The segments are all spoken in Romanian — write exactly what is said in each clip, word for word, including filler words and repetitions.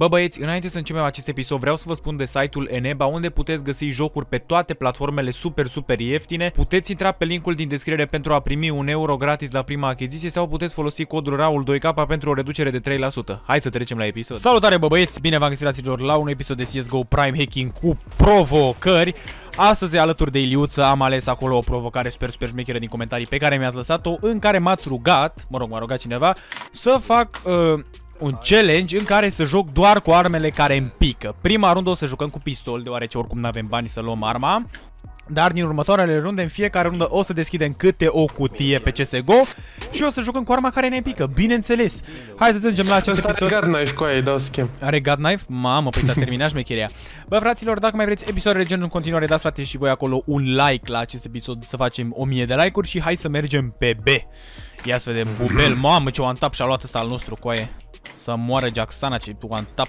Bă băieți, înainte să începem acest episod, vreau să vă spun de site-ul Eneba, unde puteți găsi jocuri pe toate platformele super, super ieftine. Puteți intra pe linkul din descriere pentru a primi un euro gratis la prima achiziție sau puteți folosi codul RAUL doi K pentru o reducere de trei la sută. Hai să trecem la episod. Salutare bă băieți, bine v-am găsit fraților la un episod de C S G O Prime Hacking cu provocări. Astăzi, alături de Iliuță, am ales acolo o provocare super, super șmecheră din comentarii pe care mi-ați lăsat-o, în care m-ați rugat, mă rog, m-a rugat cineva, să fac... Uh, un challenge în care să joc doar cu armele care îmi pică. Prima rundă o să jucăm cu pistol, deoarece oricum nu avem bani să luăm arma. Dar din următoarele runde, în fiecare rundă o să deschidem câte o cutie pe C S G O și o să jucăm cu arma care ne pică, bineînțeles. Hai să ajungem la acest episod. Are God Knife cu aia, îi dau schimb. Are God Knife? Mamă, păi s-a terminat șmecheria. Bă, fraților, dacă mai vreți episoadele gen în continuare, dați frate și voi acolo un like la acest episod, să facem o mie de like-uri și hai să mergem pe B. Ia să vedem, Bubel, mamă ce one-tap și-a luat ăsta al nostru cu aia. Să moară Jacksana ce one-tap.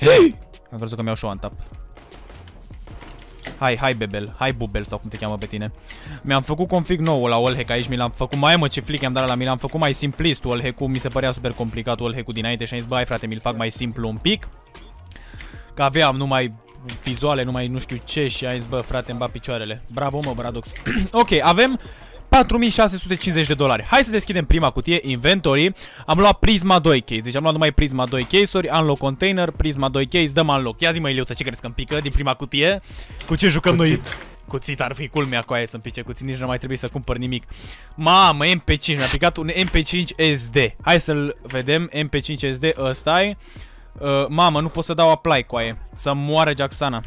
Hei! Am crezut că mi-au și one-tap. Hai, hai Bebel, hai Bubel sau cum te cheamă pe tine. Mi-am făcut config nou la wallhack aici, mi l-am făcut, mai mă ce flic am dat la mi l-am făcut mai simplist wallhack-ul, mi se părea super complicat wallhack-ul dinainte și am zis, bă, hai frate, mi-l fac mai simplu un pic. Că aveam numai vizuale, numai nu știu ce și am zis, bă, frate, îmi bat picioarele. Bravo, mă, Bradox. Ok, avem patru mii șase sute cincizeci de dolari. Hai să deschidem prima cutie, inventory. Am luat Prisma doi case, deci am luat numai Prisma doi case-uri, unlock container, Prisma doi case, dăm unlock. Ia zi-mă, Iliuță, ce crezi că-mi pică din prima cutie? Cu ce jucăm cuțit. Noi? Cuțit ar fi culmea cu aia să-mi pice cuțit, nici nu mai trebuie să cumpăr nimic. Mamă, M P cinci, mi-a picat un M P cinci S D. Hai să-l vedem, M P cinci S D, ăsta-i. Uh, mamă, nu pot să dau apply cu aia, să moară Jacksana.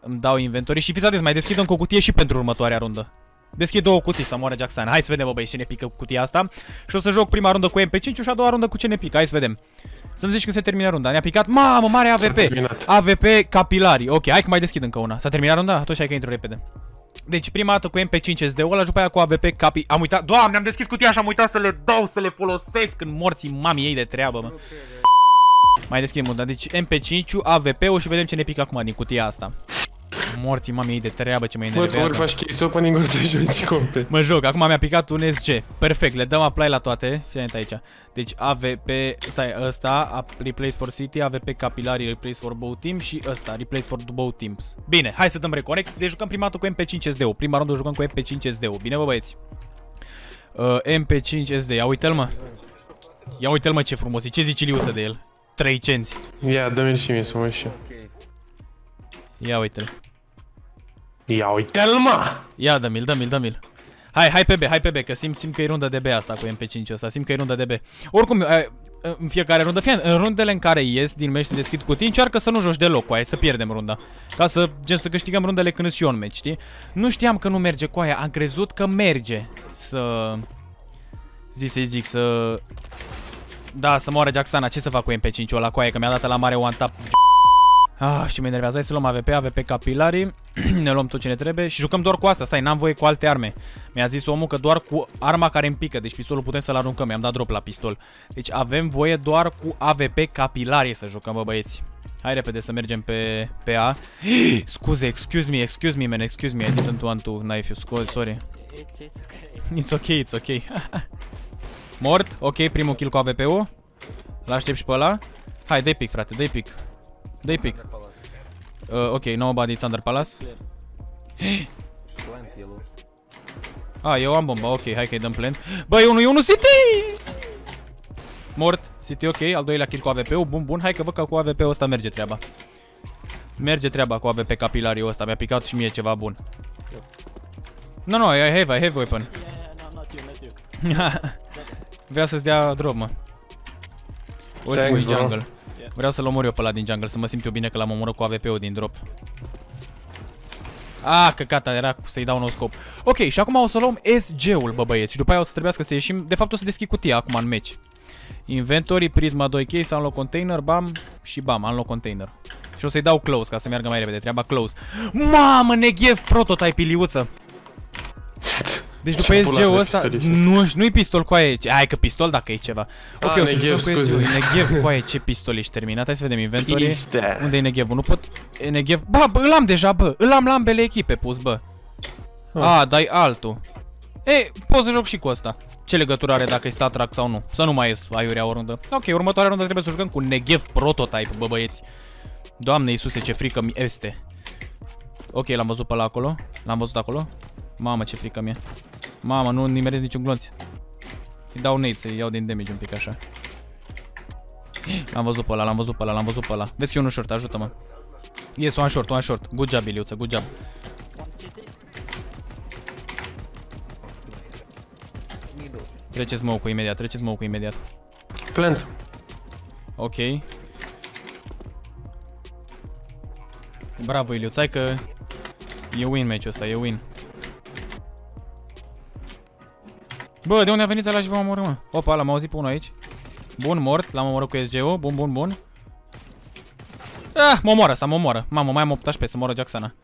Îmi dau inventory și fiți atenți, mai deschid încă o cutie și pentru următoarea rundă. Deschid două cutii să moară Jacksana. Hai să vedem, bă, băi, ce ne pică cutia asta. Și o să joc prima rundă cu M P cinci și a doua rundă cu ce ne pică. Hai să vedem. Să-mi zici când se termină runda. Ne-a picat, mamă, mare A V P. A V P capilari. Ok, hai că mai deschid încă una. S-a terminat runda? Atunci hai că intru repede. Deci prima dată cu M P cinci S D-ul ăla, după aia cu A V P capi. Am uitat. Doamne, am deschis cutia și am uitat să le dau, să le folosesc în morții mamii ei de treabă, mă. Mai deschidem una. Deci M P cinci, A V P-ul și vedem ce ne pică acum din cutia asta. Morții mamei de treabă ce mă enervează. Bă, tu ori faci case opening-uri, te joci complet. Mă joc, acum mi-a picat un S G. Perfect, le dăm apply la toate. Fii atent aici. Deci A V P, stai, ăsta, replace for city, A V P capilari, replace for both team și ăsta, replace for both teams. Bine, hai să dăm reconect. Deci jucăm prima dată cu M P cinci S D-ul. Prima rândul jucăm cu M P cinci S D-ul. Bine, bă, băieți. Uh, M P cinci S D, ia uite-l, mă. Ia uite-l, mă, ce frumos. Ce zici, Iliuță, de el? Trei cenți. Ia, dă-mi și mie să mă și. Ia uite-l. Ia uite-l, mă! Ia dă-mi-l, dă-mi-l, dă-mi-l. Hai, hai pe B, hai pe B, că simt, simt că e runda de B asta cu M P cinci ăsta, simt că e runda de B. Oricum, în fiecare rundă, fie, în rundele în care ies din meci să deschid cutii, încearcă să nu joci deloc cu aia, să pierdem runda. Ca să, gen, să câștigăm rundele când îți și eu în meci, știi? Nu știam că nu merge cu aia, am crezut că merge să... Zi să-i zic, să... Da, să moară Jacksana, ce să fac cu M P cinci-ul ăla cu aia, că mi-a dat la mare one-tap. Ah, și mă enervează. Hai să luăm A V P, A V P capilarii. Ne luăm tot ce ne trebuie și jucăm doar cu asta. Stai, n-am voie cu alte arme. Mi-a zis omul că doar cu arma care îmi pică. Deci pistolul putem să-l aruncăm. I-am dat drop la pistol. Deci avem voie doar cu A V P capilarii să jucăm, bă, băieți. Hai repede să mergem pe, pe A. Scuze, excuse me, excuse me, man, excuse me. I didn't want to knife you, score, sorry. It's ok, it's ok. Mort, ok, primul kill cu A V P-ul. L-aștept și pe ăla. Hai, dă-i pic, frate, dă-i pic. Dă-i pic. Uh, ok, nobody is under palace. Ah, eu am bomba, ok, hai că-i dăm plant. Bă, e unul, e unul, City! Mort, City, ok, al doilea kill cu A V P-ul, bun, bun, hai că văd că cu A V P-ul ăsta merge treaba. Merge treaba cu A V P capilariul ăsta, mi-a picat și mie ceva bun. No, no, I have, I have weapon. Vrea să-ți dea drop, mă. Ultimul jungle. Vreau să-l omor eu pe ăla din jungle, să mă simt eu bine că l-am omorât cu A V P-ul din drop. Ah, căcata, era să-i dau un nou scop. Ok, și acum o să luăm S G-ul, bă băieți, și după aia o să trebuiască să ieșim. De fapt o să deschid cutia acum în meci. Inventory, Prisma doi case, unlock container, bam, și bam, unlock container. Și o să-i dau close ca să meargă mai repede, treaba close. Mamă, Negev prototype, Iliuță. Deci după S G-ul ăsta, nu, nu-i pistol cu aia, hai că pistol dacă e ceva. Ok, o să jucăm cu S G-ul, Negev cu aia, ce pistol ești terminat, hai să vedem inventory. Unde e Negev-ul, nu pot, Negev, bă, bă, îl am deja, bă, îl am la ambele echipe pus, bă. A, dai altul. Ei, pot să joc și cu ăsta. Ce legătură are dacă este atrac sau nu? Să nu mai ies aiurea o rundă. Ok, următoarea rundă trebuie să jucăm cu Negev Prototype, bă băieți. Doamne Iisuse, ce frică mi este. Ok, l-am văzut pe la acolo. L-am văzut acolo. Mamă, ce frică mi-e. Mamă, nu nimerez niciun glonț. Îi dau nade, să-i iau din damage un pic așa. L-am văzut pe ăla, l-am văzut pe ăla, l-am văzut pe ăla. Vezi că e unul short, ajută-mă. Yes, one short, one short. Good job, Iliuță, good job. Treceți smoke-ul imediat, treceți smoke-ul imediat. Plant. Ok. Bravo, Iliuț, hai că e win match-ul ăsta, e win. Bă, de unde a venit ăla și v-am omorât, mă? Opa, l-am auzit pe unul aici. Bun, mort, l-am omorât cu S G-ul, bun, bun, bun. Ah, mă omoară asta, mă omoară. Mamă, mai am optsprezece, să moară Jacksana.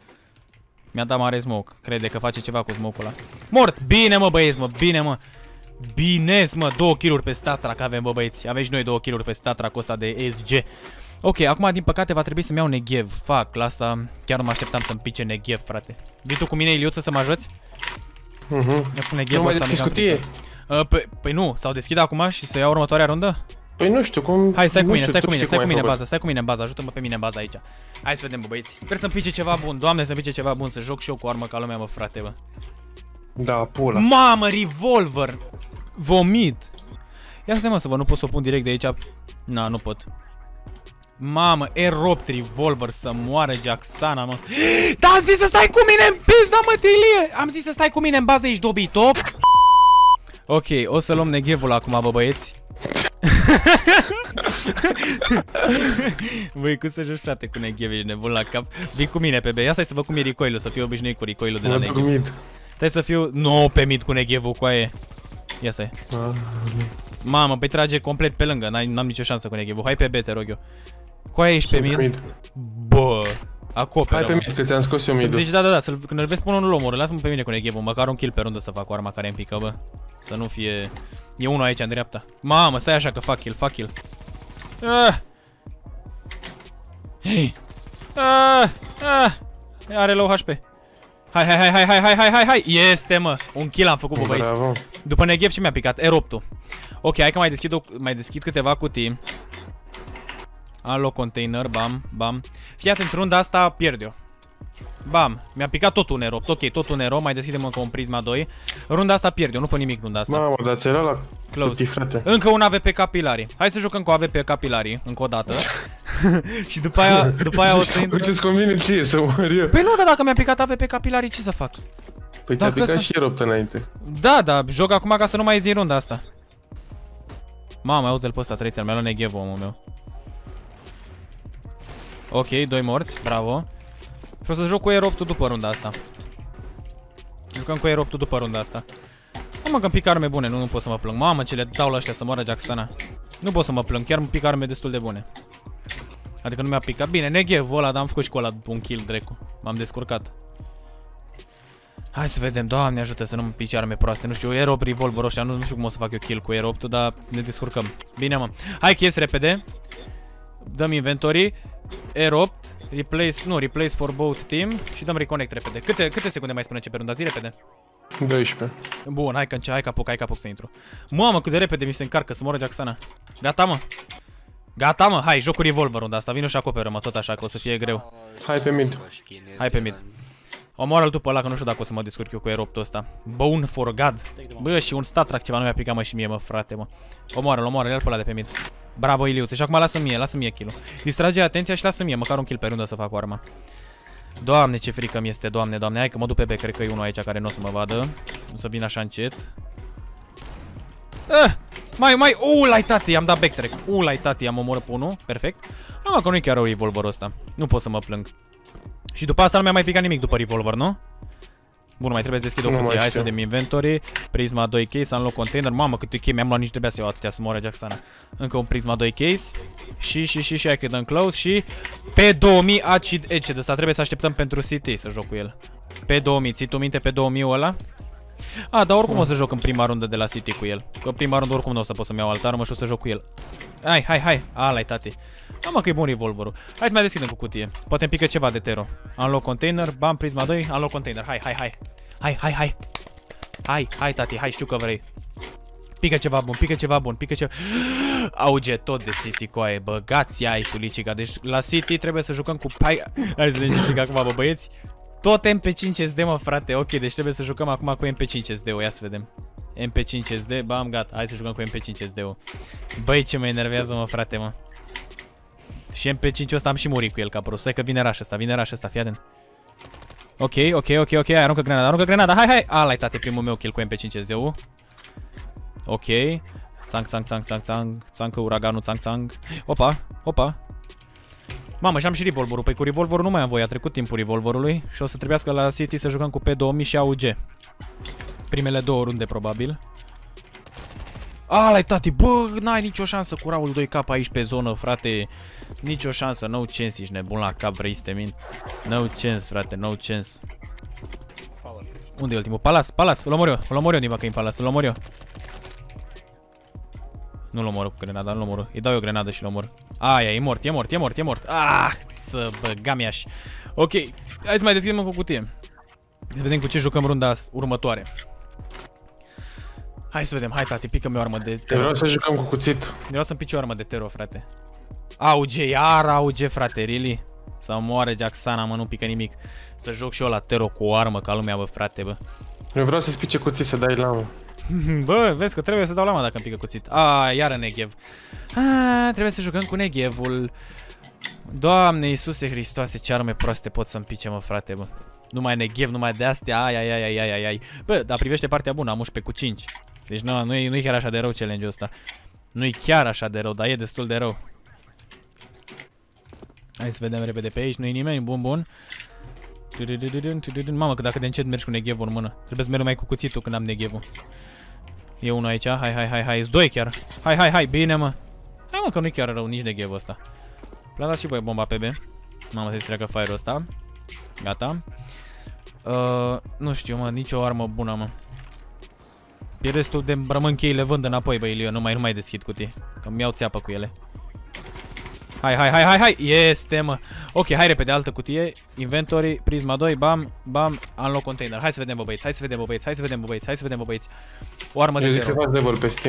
Mi-a dat mare smoke, crede că face ceva cu smoke-ul ăla. Mort, bine mă băieți, mă, bine mă. Binez, mă, două kill-uri pe statrac avem, bă băieți. Aveți noi două kill-uri pe statracul ăsta de S G. Ok, acum din păcate va trebui să-mi iau Negev. Fac, la asta chiar nu mă așteptam să-mi pice Negev, frate. Vii tu cu mine, Iliuță, să mă ajuți? Mhm. Nu mai deschizi cutie? Păi nu, s-au deschid acum și să iau următoarea rundă? Păi nu știu cum... Hai, stai cu mine, stai cu mine, stai cu mine în bază, stai cu mine în bază, ajută-mă pe mine în bază aici. Hai să vedem, bă băieți. Sper să-mi pice ceva bun, Doamne, să-mi pice ceva bun, să joc și eu cu armă ca lumea, mă, frate, bă. Da, pula. Mamă, revolver! Vomit! Ia stai, mă, să vă, nu pot să o pun direct de aici. Na, nu pot. Mamă, R opt revolver, să moară Jacksana, mă. Da, am zis să stai cu mine în pizda, mă, Tilie! Am zis să stai cu mine în bază, ești dobit, top! Ok, o să luăm Negevul acum, bă, băieți. Băi, cum să joci, frate, cu Negev, ești nebun la cap. Vii cu mine, pe B. Ia stai să văd cum e recoil-ul, să fiu obișnuit cu recoil-ul de la Negev. Stai să fiu... Nu, pe mid cu Negevul, coaie. Ia stai. Mamă, păi trage complet pe lângă, n-am nicio șansă cu Negev. Hai pe B, te rog eu. Coaie, ești pe mid? Bă, acoperă. Hai pe mid, că ți-am scos eu mid-ul. Deci, da, da, da, să-l nervezi până nu-l omor. Lasă-mă pe mine cu Negev, măcar un kill pe rundă să fac cu arma care îmi pică, bă. Să nu fie... E unul aici, în dreapta. Mamă, stai așa că fac kill, fac kill. Hei. Are low H P. Hai, hai, hai, hai, hai, hai, hai, hai, hai, este, mă. Un kill am făcut, bă, băieți. După Negev și mi-a picat R opt-ul. Ok, hai că mai deschid, o, mai deschid câteva cutii. Alo, container, bam, bam. Fii atent, runda asta pierd eu. Bam, mi-a picat tot un R opt, ok, tot un R opt, mai deschidem încă un Prisma doi. Runda asta pierd eu, nu fac nimic runda asta. Mamă, dar ți-ai luat la cutii, frate. Încă un A V P capilarii. Hai să jucăm cu A V P capilarii, încă o dată. Și după aia, după aia o să intră... Ce-ți convine ție să mor eu? Păi nu, dar dacă mi-a picat A V P capilarii, ce să fac? Păi te-a picat asta... și R opt înainte. Da, da, joc acum ca să nu mai ies din runda asta. Mamă, auzi-l pe ăsta, trei țel, mi-a luat Negev, omul meu. Ok, doi morți, bravo. Și o să joc cu R opt-ul după runda asta. Jucăm cu R opt-ul după runda asta. Mamă, că-mi pic arme bune, nu, nu pot să mă plâng. Mamă, ce le dau la ăștia să moară Jacksana. Nu pot să mă plâng, chiar îmi pic arme destul de bune. Adică nu mi-a picat. Bine, Negev ăla, dar am făcut și cu ăla un kill, drecu. M-am descurcat. Hai să vedem, Doamne ajută să nu-mi pice arme proaste. Nu știu, R opt revolver ăștia, nu, nu știu cum o să fac eu kill cu R opt-ul, dar ne descurcăm. Bine, mă. Hai că ies repede. Dăm inventorii. R opt. Replace, nu, replace for both team și dăm reconnect repede. Câte, câte secunde mai spune ce pe runda? Zi repede. doisprezece. Bun, hai că înce, hai că apuc, hai că apuc să intru. Mamă, cât de repede mi se încarcă, să moră Jacksana. Gata, mă. Gata, mă, hai, joc cu revolver runda asta, vino și acoperă, mă, tot așa, că o să fie greu. Hai pe mid. Hai pe mid. Omoară-l tu pe ăla, că nu știu dacă o să mă descurc eu cu R opt-ul ăsta. Bone for God. Bă, și un statrac ceva nu mi-a picat, mă, și mie, mă, frate, mă. Omoară-l, omoară-l, ia-l pe ăla de pe mid. Bravo, Iliuțe. Și acum lasă mie, lasă mie kill-ul. Distrage atenția și lasă mie, măcar un kill pe rundă să fac arma. Doamne, ce frică mi este, Doamne, Doamne. Hai că mă duc pe B, cred că e unul aici care nu o să mă vadă. O să vin așa încet. Ah, mai, mai, ulai tati, am dat backtrack. Ulai tati, am omorât pe unul, perfect. Ah, că nu e chiar o revolverul ăsta. Nu pot să mă plâng. Și după asta nu mi-a mai picat nimic după revolver, nu? Bun, mai trebuie să deschid o cutie. Hai să vedem inventory. Prisma doi case, am luat container. Mamă, câte chei mi-am luat, nici trebuia să iau atâtea să moară Jacksana. Încă un Prisma doi case. Și, și, și, și, hai că dăm close și... P două mii acid edge. De asta trebuie să așteptăm pentru C T să joc cu el. P două mii, ții tu minte P două mii ăla? A, dar oricum o să joc în prima rundă de la C T cu el. Că prima rundă oricum nu o să pot să-mi iau altă armă și o să joc cu el. Hai, hai, hai, ala-i tati. Mamă că e bun revolverul. Hai să mai deschidem cu cutie. Poate îmi pică ceva de tero. Unlock container, bam, Prisma doi, unlock container. Hai, hai, hai. Hai, hai, hai. Hai, hai, tati, hai, știu că vrei. Pică ceva bun, pică ceva bun, pică ceva... A U G tot de City, coaie, bă, gați ai, Sulicica. Deci la City trebuie să jucăm cu pai... Hai să ne începem acum, bă, băieți. Tot M P cinci S D, mă, frate. Ok, deci trebuie să jucăm acum cu M P cinci S D-ul. Ia să vedem. M P cinci S D, bam, gata. Hai să jucăm cu M P cinci S D-ul. Băi, ce mă enervează, mă, frate, mă. Și M P cinci-ul ăsta am și murit cu el ca prost. Hai că vine rush ăsta, vine rush ăsta, fii atent. Ok, ok, ok, ok, hai, aruncă grenada, aruncă grenada, hai, hai. Ala-i, tate, primul meu kill cu M P cinci S D-ul. Ok. Țang, țang, țang, țang, țang. Țancă uraganul, țang, țang. Opa, opa. Mamă, și-am și revolverul. Păi cu revolverul nu mai am voie, a trecut timpul revolverului. Și o să trebuiască la City să jucăm cu P două mii și A U G. Primele două runde, probabil. Ala-i, tati, bă, n-ai nicio șansă cu Raul doi K aici pe zonă, frate. Nicio șansă, no chance, ești nebun la cap, vrei să te mint. No chance, frate, no chance. Unde e ultimul? Palas, palas, îl omor eu, îl omor eu, Niva, că e în palas, îl omor eu. Nu-l omor cu grenada, nu-l omor. Îi dau eu grenadă și-l omor. Aia, e mort, e mort, e mort, e mort. Ah, să băgam iași. Ok, hai să mai deschidem o cutie. Să vedem cu ce jucăm runda următoare. Hai să vedem, hai tati, pică-mi o armă de tero. Vreau să jucăm cu cuțit. Vreau să-mi pici o armă de tero, frate. A U G, iar A U G, frate, really? Să moare Jacksana, mă, nu pică nimic. Să joc și eu la tero cu o armă ca lumea, bă, frate, bă. Eu vreau să-ți pice cuțit, să dai lamă. Bă, vezi că trebuie să dau lama dacă îmi pică cuțit. A, iară Negev. A, trebuie să jucăm cu Negevul. Doamne Iisuse Hristoase, ce arme proaste pot să-mi pice, mă, frate, bă. Numai Negev, numai de-astea, ai, ai, ai, ai, ai, ai. Bă, dar privește partea bună, am unsprezece cu cinci. Deci nu, nu, e, nu e chiar așa de rău challenge-ul ăsta. Nu e chiar așa de rău, dar e destul de rău. Hai să vedem repede pe aici, nu e nimeni, bun, bun. Mamă, că dacă de încet mergi cu Negev-ul în mână. Trebuie să merg mai cu cuțitul când am Negev-ul. E unul aici, hai, hai, hai, hai, doi chiar. Hai, hai, hai, bine, mă. Hai, mă, că nu-i chiar rău nici Negev-ul ăsta. Planați și voi bomba P B. Mamă, să-i treacă fire-ul ăsta. Gata. Uh, nu știu, mă, nicio armă bună, mă. Pe restul de rămân cheile, vând înapoi, băi, Ilio, nu mai, nu mai deschid cutii. Că mi-au țeapă cu ele. Hai, hai, hai, hai, hai, este, mă. Ok, hai repede, altă cutie. Inventory, prisma doi, bam, bam, unlock container. Hai să vedem, bă, băieți, hai să vedem, bă, băieți, hai să vedem, bă, băieți, hai să vedem, bă, băieți. O armă de tero.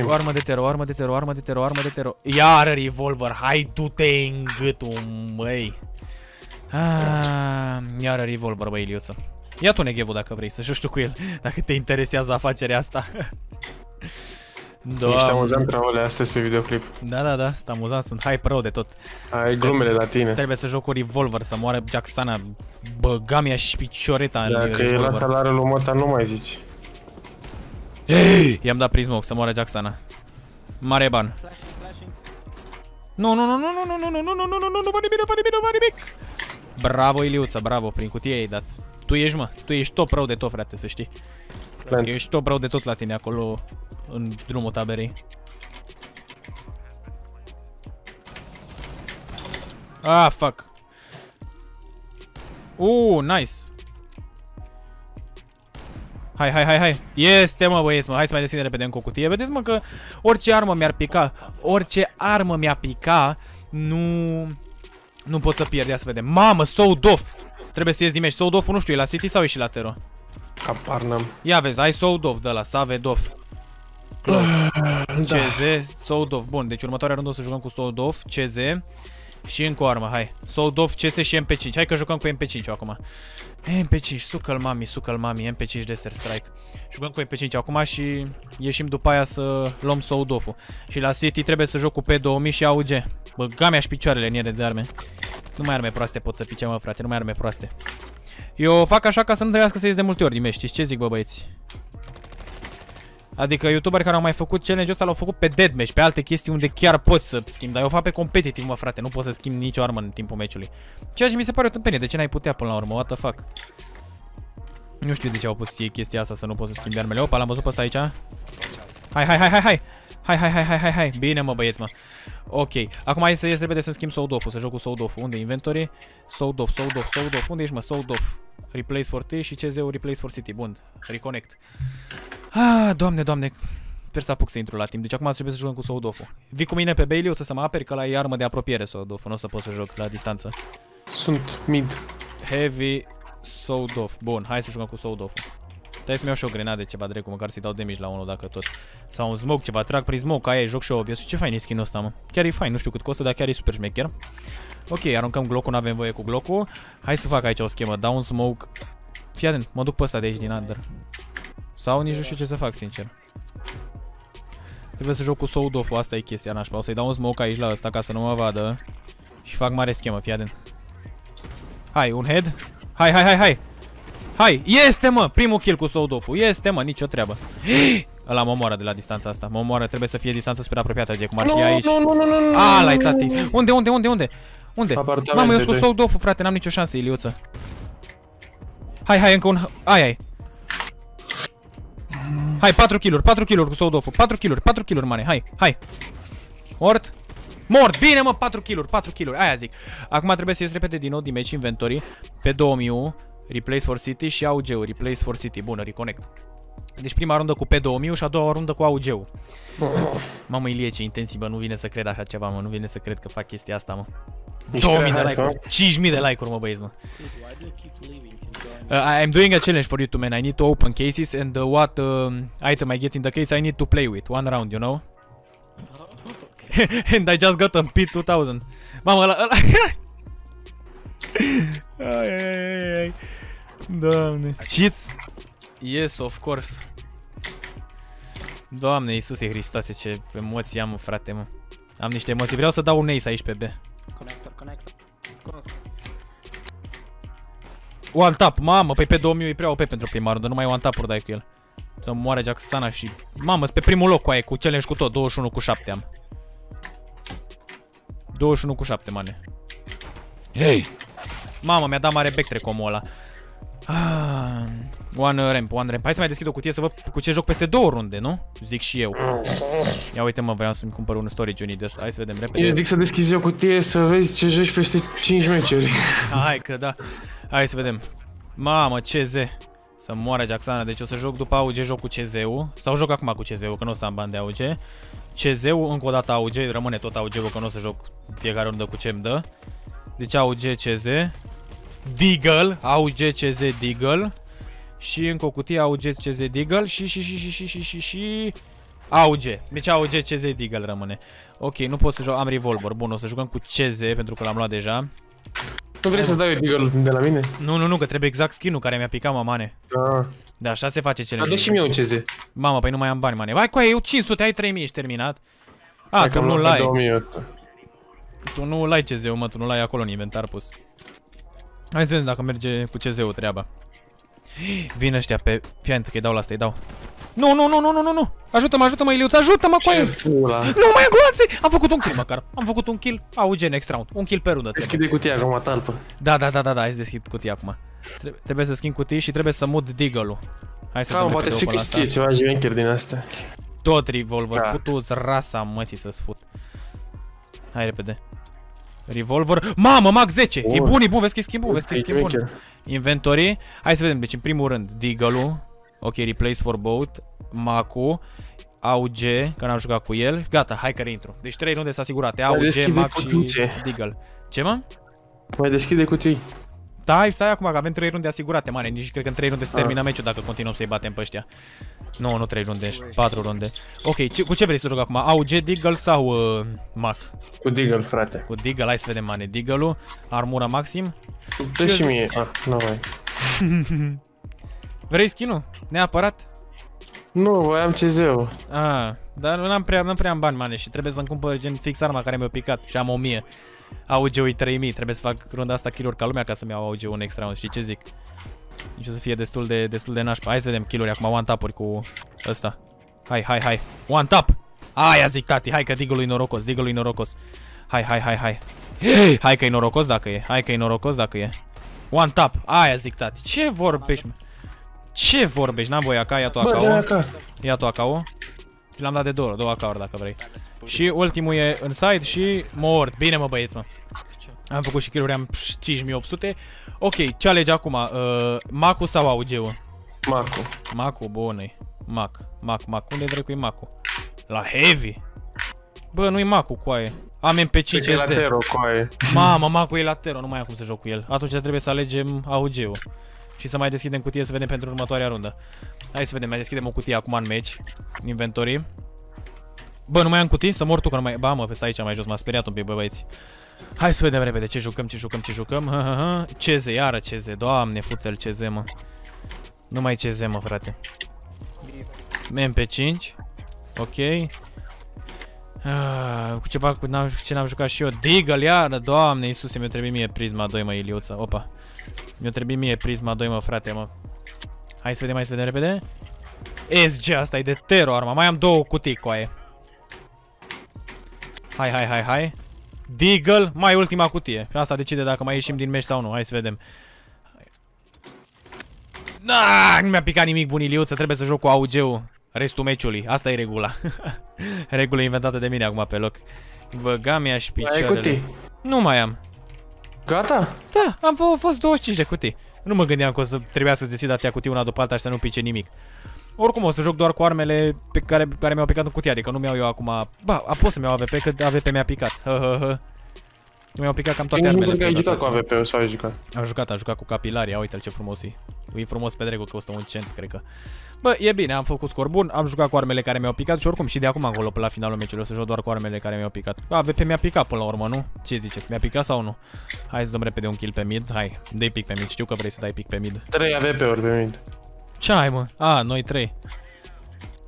O armă de tero, o armă de tero, o armă de tero, o armă de tero. Iară revolver, hai, du-te în gâtul, măi. Iară revolver, băi, Iliuță. Ia tu Negev-ul dacă vrei, să știu cu el, dacă te interesează afacerea asta. Doamne. Ești amuzant, Raule, astăzi pe videoclip. Da, da, da, sunt amuzant, sunt hype rău de tot. Ai glumele la tine. Trebuie să joc cu revolver, să moară Jacksana, băgamia și picioreta în revolver. Dacă e la talară lui Mota, nu mai zici. Ei, i-am dat prismoc, să moară Jacksana. Mare ban. Nu, nu, nu, nu, nu, nu, nu, nu, nu, nu, nu, nu, nu, nu, nu, nimic, nu, nu, nimic. Bravo, Iliuța, bravo, prin cutie ai dat. Tu ești, mă, tu ești top rău de tot, frate, să știi. Plant. Eu ești top rău de tot la tine acolo, în drumul taberei. Ah, fuck. Uuu, nice. Hai, hai, hai, hai. Este, mă, băieți, mă. Hai să mai deschidem repede încă o cutie. Vedeți, mă, că orice armă mi-ar pica, orice armă mi-a pica, nu... Nu pot să pierd, ia să vedem. Mamă, Sawed-Off! Trebuie să ies din meci. Sawed-Off-ul nu știu, e la City sau e și la Tero? Apar n-am. Ia vezi, ai Sawed-Off de la Sawed-Off. Close. C Z, Sawed-Off. Bun, deci următoarea rândă o să jucăm cu Sawed-Off, C Z și încă o armă, hai. Sawed-Off, C S și M P cinci. Hai că jucăm cu M P cinci-ul acum. M P cinci, sucă-l mami, sucă-l mami, M P cinci Desert Strike. Jucăm cu M P cinci acum și ieșim după aia să luăm Sawed-Off-ul. Și la City trebuie să joc cu P două mii și A U G. Bă, gamea și picioarele în ele de arme. Nu mai arme proaste pot să pice, mă, frate, nu mai arme proaste. Eu fac așa ca să nu trebuiască să ies de multe ori din meci, știți ce zic, bă, băieți? Adică youtuberi care au mai făcut challenge-ul ăsta l-au făcut pe deadmatch, pe alte chestii unde chiar poți să schimbi, dar eu fac pe competitiv, mă, frate, nu poți să schimbi nicio armă în timpul meciului. Ceea ce mi se pare o tâmpenie, de ce n-ai putea până la urmă, what the fuck? Nu știu de ce au pus chestia asta să nu poți să schimbi armele. Opa, l-am văzut pe ăsta aici. Hai, hai, hai, hai, hai! Hai, hai, hai, hai, hai, hai, bine, mă, băieți, mă. Ok, acum hai să ies repede să schimb Sawed-Off-ul, să joc cu Sawed-Off-ul. Unde inventory? Sawed-Off, Sawed-Off, Sawed-Off, unde ești, mă? Sawed-Off. Replace for T și C Z-ul replace for City, bun, reconnect. Ah, doamne, doamne, sper să apuc să intru la timp, deci acum trebuie să jucăm cu Sawed-Off-ul. Vii cu mine pe Bailey, o să mă aperi, că la e armă de apropiere Sawed-Off-ul, nu o să pot să joc la distanță. Sunt mid. Heavy Sawed-Off, bun, hai să jucăm cu Sawed-Off-ul. Trebuie să-mi iau și o grenadă ceva dracu, măcar să-i dau damage la unul dacă tot. Sau un smoke ceva, trag prin smoke, aia e, joc și o viesu. Ce fain e skin-ul ăsta, mă. Chiar e fain, nu știu cât costă, dar chiar e super șmecher. Ok, aruncăm Glock-ul, n-avem voie cu Glock-ul. Hai să fac aici o schemă, dau un smoke. Fii atent, mă duc pe ăsta de aici din under. Sau nici nu știu ce să fac, sincer. Trebuie să joc cu Sawed-Off-ul, asta e chestia nașpa. O să-i dau un smoke aici la ăsta ca să nu mă vadă. Și fac mare schemă, fii atent. Hai, un head. Hai, hai, hai, hai. Hai, este, mă, primul kill cu Sawed-Off-ul. Este, mă, nicio treabă. Ăla mă omoară de la distanța asta. Mă omoară, trebuie să fie distanță super apropiată de cum ar fi aici. A, la-i tati. Unde, unde, unde, unde? Unde? Mamă, eu sunt cu Sawed-Off-ul, frate, n-am nicio șansă, Iliuță. Hai, hai, încă un. Ai, ai. Hai, patru kill-uri, patru kill-uri cu Sawed-Off-ul. patru kill-uri, patru kill-uri, mane. Hai, hai. Mort. Mort, bine, mă, patru kill-uri, patru kill-uri. Aia zic. Acum trebuie să ies repede din nou din match inventory pe două mii, replace for city și A U G-ul, replace for city. Bună, reconnect. Deci prima rundă cu P două mii și a doua rundă cu A U G-ul. Mamă, Ilie, ce intensivă, nu vine să cred așa ceva, mă, nu vine să cred că fac chestia asta, mă. două mii de like-uri, cinci mii de like-uri, mă, băieți, mă. Uh, I'm doing a challenge for you two men. I need to open cases and uh, what uh, item I get in the case I need to play with. One round, you know? And I just got a P two thousand. Mamă, ăla... ăla... ai, ai, ai. Doamne. Cheats? Yes, of course. Doamne, Iisuse Hristoase, ce emoții am, frate, mă. Am niște emoții. Vreau să dau un ace aici pe B. Connector, connector. One tap, mamă, păi pe două mii e prea O P pentru prima rundă, numai one tap-uri dai cu el. Să moare Jacksana și... Mamă, sunt pe primul loc cu aia, cu challenge cu tot, douăzeci și unu cu șapte am. douăzeci și unu cu șapte, mane. Hei! Mamă, mi-a dat mare backtrack omul ăla. Ah, one ramp, one ramp. Hai să mai deschid o cutie să văd cu ce joc peste două runde, nu? Zic și eu. Ia uite, mă, vreau să-mi cumpăr un storage unit de asta. Hai să vedem repede. Eu zic să deschizi o cutie să vezi ce joci peste cinci meciuri. Hai că da. Hai să vedem. Mamă, C Z. Să moară Jacksana. Deci o să joc după A U G, joc cu C Z-ul. Sau joc acum cu C Z-ul, că nu o să am bani de A U G. C Z-ul, încă o dată A U G. Rămâne tot A U G-ul, că nu o să joc fiecare rundă cu ce-mi dă. Deci A U G, C Z. Deagle, A U G, C Z, Deagle. Și încă o cutie, A U G, C Z, Deagle. Și, și, și, și, și, și, și, și... A U G. Deci A U G, C Z, Deagle rămâne. Ok, nu pot să joc, am revolver. Bun, o să jucăm cu C Z, pentru că l-am luat deja. Nu vrei să dai Deagle de la mine? Nu, nu, nu, că trebuie exact skin-ul care mi-a picat, mamane. Ah. Da, așa se face challenge. Dar dă și mie un C Z. Mamă, păi nu mai am bani, mane. Hai, cu aia, eu cinci sute, ai trei mii, ești terminat. A, tu nu-l ai. Tu nu-l ai C Z-ul, mă, tu nu-l ai acolo în inventar pus. Hai să vedem dacă merge cu C Z-ul treaba. Vin ăștia pe... Fii atent că îi dau la asta, îi dau. Nu, nu, nu, nu, nu, nu, nu. Ajută-mă, ajută-mă, Iliuț, ajută-mă cu aia. Nu, mai am gloanțe. Am făcut un kill măcar. Am făcut un kill. A U G next round. Un kill pe rundă. Deschide cutia acum, talpă. Da, da, da, da, da, hai să deschid cutia acum. Trebuie, trebuie să schimb cutii și trebuie să mut Deagle-ul. Hai să vedem. Poate să câștige ceva jivenker din astea. Tot revolver. Da. Futu-ți rasa mătii să-ți fut. Hai repede. Revolver. Mamă, Mac zece. Oh. E bun, e bun, vezi că e schimb bun, vezi că e schimb bun. Inventory. Hai să vedem. Deci în primul rând Deagle-ul. Ok, replace for both, Macu, A U G, că n-am jucat cu el. Gata, hai că reintru. Deci trei runde s-a asigurat. A U G, Mac și Deagle. Ce, mă? Mai deschide cutii. Stai, stai acum, că avem trei runde asigurate, mare. Nici cred că în trei runde se termină meciul dacă continuăm să-i batem pe ăștia. Nu, nu trei runde, patru runde. Ok, cu ce vrei să rog acum? A U G, Deagle sau uh, Mac? Cu Deagle, frate. Cu Deagle, hai să vedem, mane. Deagle-ul, armura maxim. Dă și mie. Ah, nu mai. Vrei skin-ul? Neapărat? Nu, voiam C Z-ul. Ah, dar n-am prea, n-am prea am bani, mane, și trebuie să-mi cumpăr gen fix arma care mi-a picat și am o mie. A U G-ul e trei mii, trebuie să fac runda asta kill-uri ca lumea ca să-mi iau A U G-ul un extra round, știi ce zic? Deci o să fie destul de, destul de nașpa. Hai să vedem kill-uri acum, one tap-uri cu ăsta. Hai, hai, hai, one tap! Aia zic, tati, hai că Deagle-ul e norocos, Deagle-ul e norocos. Hai, hai, hai, hai. Hai că e norocos dacă e, hai că e norocos dacă e. One tap, aia zic, tati, ce vorbești? Ce vorbești? N-am voie A K, ia tu A K-ul. Ia tu A K-ul. Ți l-am dat de două, două A K-uri dacă vrei. Și ultimul e în side și mort. Bine, mă, băieți, mă. Am făcut și kill-uri, am cinci mii opt sute. Ok, ce alegi acum? Uh, Macu sau A U G-ul? Macu. Macu, bună-i. Mac, Mac, Mac. Unde dracu-i Macu? La heavy? Bă, nu-i Macu, coaie. Am M P cinci S D. E la tero, coaie. Mamă, Macu e la tero, nu mai am cum să joc cu el. Atunci trebuie să alegem A U G-ul. Și să mai deschidem cutie să vedem pentru următoarea rundă. Hai să vedem, mai deschidem o cutie acum în match. Inventory. Bă, nu mai am cutii? Să mor tu că nu mai... Ba mă, pe aici mai jos, m-a speriat un pic, bă băieți. Hai să vedem repede ce jucăm, ce jucăm, ce jucăm. Ha, ha, ha. C Z, iară C Z, doamne fute-l C Z, mă. Nu mai C Z, mă, frate. M P cinci. Ok. Ah, cu ceva cu ce n-am jucat și eu. Deagle, iară, doamne Iisuse, mi-o trebuie mie Prisma doi, mă, Iliuța. Opa. Mi-o trebuie mie Prisma doi, mă, frate, mă. Hai să vedem, hai să vedem repede. S G, asta e de terror, arma. Mai am două cutii cu aia. Hai, hai, hai, hai. Deagle, mai ultima cutie. Și asta decide dacă mai ieșim din meci sau nu. Hai să vedem. Aaaa, nu mi-a picat nimic bun, Iliuță. Trebuie să joc cu A U G-ul restul meciului. Asta e regula. Regula inventată de mine acum pe loc. Băga mi-aș picioarele. Nu mai am. Gata? Da, am fost douăzeci și cinci de cutii. Nu mă gândeam că o să trebuia să-ți decidă atea cutii una după alta și să nu pice nimic. Oricum o să joc doar cu armele pe care, care mi-au picat în cutia, adică nu mi-au eu acum... Ba, a pot să-mi iau A V P, că A V P mi-a picat. Mi-au picat cam toate armele. Nu că ai jucat cu A V P-ul sau ai jucat? Am jucat, am jucat cu capilaria, uite-l ce frumos e. E frumos pe dragul, că costă un cent, cred că. Bă, e bine, am făcut scor bun, am jucat cu armele care mi-au picat și oricum și de acum acolo, până la finalul meciului, o să joc doar cu armele care mi-au picat. A V P mi-a picat până la urmă, nu? Ce ziceți, mi-a picat sau nu? Hai să dăm repede un kill pe mid, hai, dai pic pe mid, știu că vrei să dai pic pe mid. trei A V P-uri pe mid. Ce ai, mă? A, noi trei.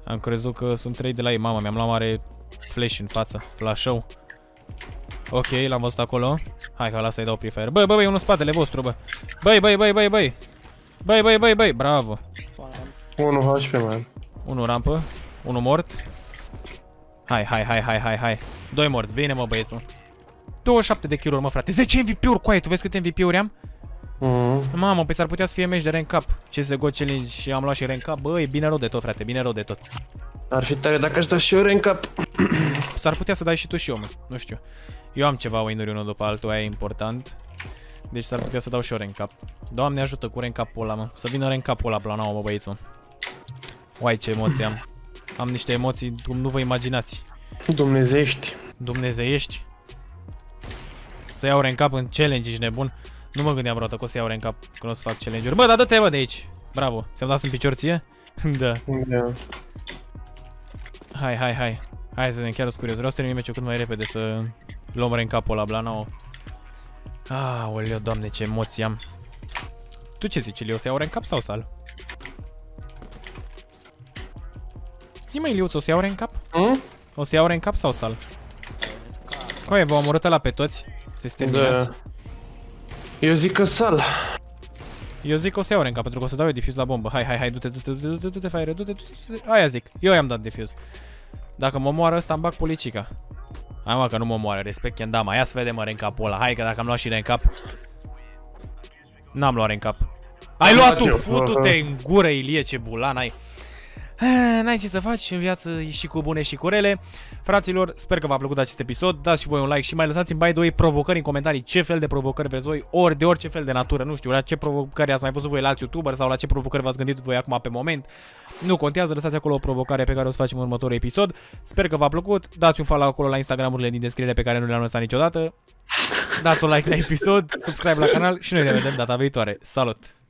Am crezut că sunt trei de la ei. Mama, mi-am luat mare flash în față. Flash-ul. Ok, l-am văzut acolo. Hai că la asta-i dau pre-fire. Băi, băi, băi, unul în spatele vostru, bă. Băi, băi, băi, băi, băi. Băi, băi, băi, băi, bravo. Unu H P, man. Unu rampă. Unu mort. Hai, hai, hai, hai, hai, hai. Doi morți, bine, mă, băieți, mă. douăzeci și șapte de kill-uri, mă, frate. zece M V P-uri, coaie, tu vezi câte M V P-uri am? Mm-hmm. Mamă, păi s-ar putea să fie meci de rank up. C S G O challenge și am luat și rank up. Băi, bine rău de tot, frate, bine rău de tot. Ar fi tare dacă aș da și eu rank up. S-ar putea să dai și tu și eu, mă. Nu știu. Eu am ceva win-uri unul după altul, aia e important. Deci s-ar putea să dau și eu rank up. Doamne ajută cu rank up-ul ăla, mă. Să vină rank up-ul ăla la nouă, mă, băieți, mă. Uai, ce emoții am. Am niște emoții cum nu vă imaginați. Dumnezeiești. Dumnezeiești. Să iau rank up în challenge, ești nebun. Nu mă gândeam vreodată că o să iau rank up când o să fac challenge-uri. Bă, dar dă-te, bă, de aici. Bravo. Ți-am dat în picior ție? Da. Yeah. Hai, hai, hai. Hai să vedem, chiar sunt curios. Vreau să termin meciul cât mai repede să luăm rank up-ul ăla, Blanao. Aoleu, doamne, ce emoții am. Tu ce zici, Iliu? O să iau rank up sau sal? Zi-mă, Iliuț, o să iau rank up? Mm? O să iau rank up sau sal? Coaie, v-au omorât ăla pe toți? Să-i terminați. Da. Eu zic că sal. Eu zic că o să iau rank-up, pentru că o să dau eu defuse la bombă. Hai, hai, hai, du-te, du-te, du-te, du-te, du-te, fire, du-te, du-te. Aia zic, eu i-am dat defuse. Dacă mă moară ăsta, îmi bag policica. Hai, mă, că nu mă moară, respect Kendama. Ia să vedem, mă, rank-up-ul ăla. Hai, că dacă am luat și rank-up. N-am luat rank-up. Ai luat tu, futu-te în gură, Ilie, ce bulan ai. N-ai ce să faci în viață, și cu bune și cu rele. Fraților, sper că v-a plăcut acest episod. Dați și voi un like și mai lăsați-mi by the way provocări în comentarii. Ce fel de provocări vreți voi, ori de orice fel de natură. Nu știu, la ce provocări ați mai văzut voi la alți youtuberi sau la ce provocări v-ați gândit voi acum pe moment. Nu contează, lăsați acolo o provocare pe care o să facem în următorul episod. Sper că v-a plăcut. Dați un follow acolo la Instagram-urile din descriere pe care nu le-am lăsat niciodată. Dați un like la episod, subscribe la canal și noi ne vedem data viitoare. Salut!